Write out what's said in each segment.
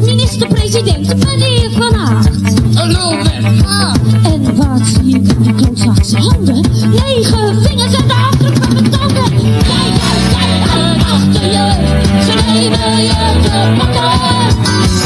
Minister-president, meneer Van Acht. En wat zie ik handen, negen vingers en de afdruk van mijn tanden. Jij, jij, jij, en achter je, ze nemen je te pakken.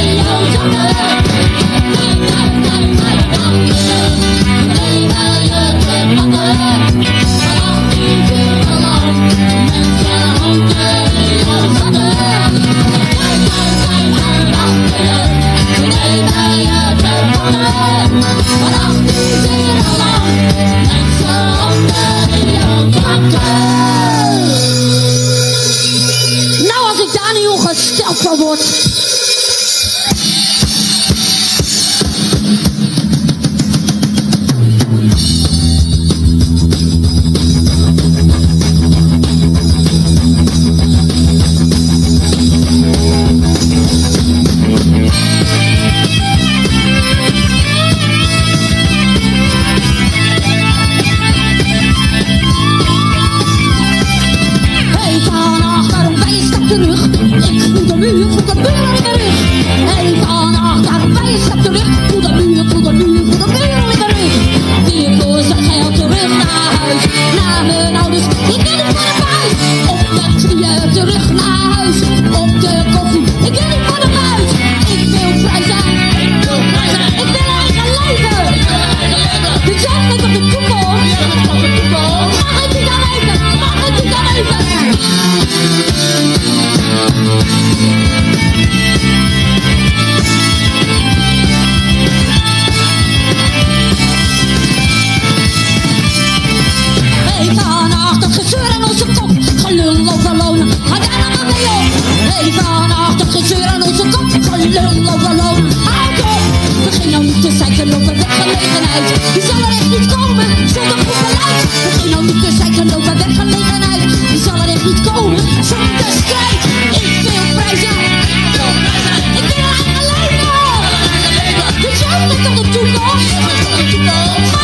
in jouw zakken. Kijk, kijk, kijk, kijk, achter je. Nou, als ik daar niet ongesteld van word. Let's go.